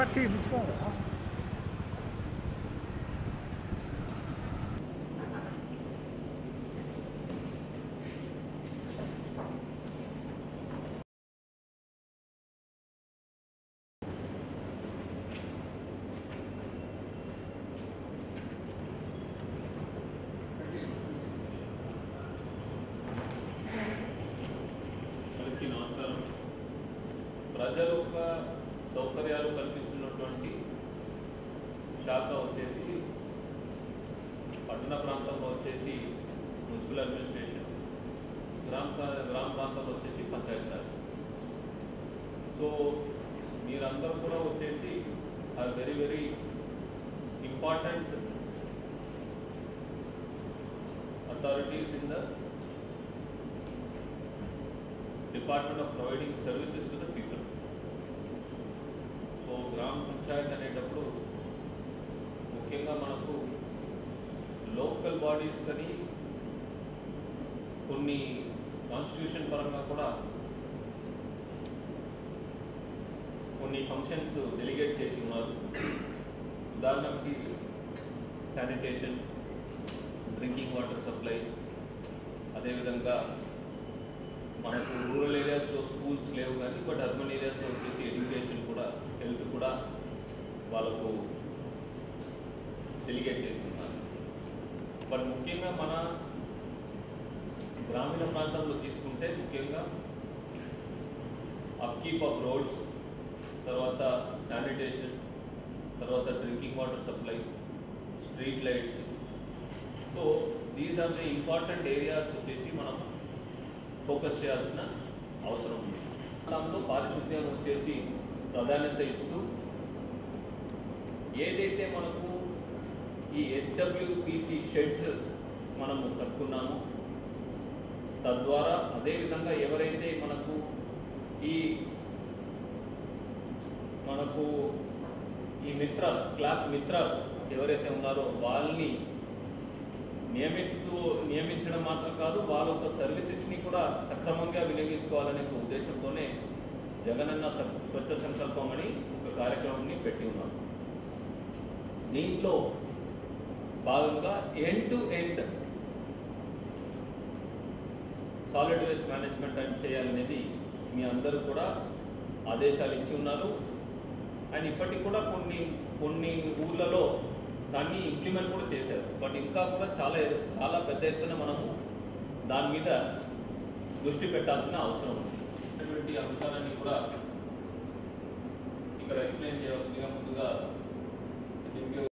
बट्टी बिछाऊंगा। ప్రజల సౌకర్యాలు కల్పిస్తున్నటువంటి శాఖ వచ్చేసి పట్టణ ప్రాంతంలో వచ్చేసి మున్సిపల్ అడ్మినిస్ట్రేషన్, గ్రామ ప్రాంతంలో వచ్చేసి పంచాయతీరాజ్. సో మీరందరూ కూడా వచ్చేసి are very very important authorities in the Department of Providing Services to the People. So, gram panchayat అనేటప్పుడు ముఖ్యంగా మనకు లోకల్ బాడీస్ కని కొన్ని కాన్స్టిట్యూషన్ పరంగా కూడా కొన్ని ఫంక్షన్స్ డెలిగేట్ చేసి ఉన్నారు. ఉదాహరణకి శానిటేషన్, డ్రింకింగ్ వాటర్ సప్లై, అదేవిధంగా మనకు రూరల్ ఏరియాస్లో స్కూల్స్ లేవు కానీ బట్ అర్బన్ ఏరియాస్లో వచ్చేసి ఎడ్యుకేషన్ కూడా, హెల్త్ కూడా వాళ్ళకు డెలిగేట్ చేస్తున్నారు. బట్ ముఖ్యంగా మన గ్రామీణ ప్రాంతంలో తీసుకుంటే ముఖ్యంగా అప్కీప్ ఆఫ్ రోడ్స్, తర్వాత శానిటేషన్, తర్వాత drinking water supply, street lights. So these are the important areas వచ్చేసి మనం फोकस చేయాల్సిన అవసరం ఉంది. దాంట్లో పారిశుద్ధ్యం వచ్చేసి ప్రాధాన్యత ఇస్తూ ఏదైతే మనకు ఈ SWPC షెడ్స్ మనము కట్టుకున్నామో తద్వారా అదేవిధంగా ఎవరైతే మనకు ఈ మిత్రాస్ క్లాబ్ మిత్రాస్ ఎవరైతే ఉన్నారో వాళ్ళని నియమించడం మాత్రం కాదు, వాళ్ళ యొక్క సర్వీసెస్ని కూడా సక్రమంగా వినియోగించుకోవాలనే ఉద్దేశంతోనే జగనన్న స్వచ్ఛ సంకల్పం అని ఒక కార్యక్రమాన్ని పెట్టి ఉన్నారు. దీంట్లో భాగంగా end to end solid waste management చేయాలనేది మీ అందరూ కూడా ఆదేశాలు ఇచ్చి ఉన్నారు. అండ్ ఇప్పటికి కూడా కొన్ని ఊర్లలో దాన్ని ఇంప్లిమెంట్ కూడా చేశారు. బట్ ఇంకా కూడా చాలా పెద్ద ఎత్తున మనము దాని మీద దృష్టి పెట్టాల్సిన అవసరం ఉంది. అటువంటి అంశాలన్నీ కూడా ఇక్కడ ఎక్స్ప్లెయిన్ చేయవలసిందిగా ముందుగా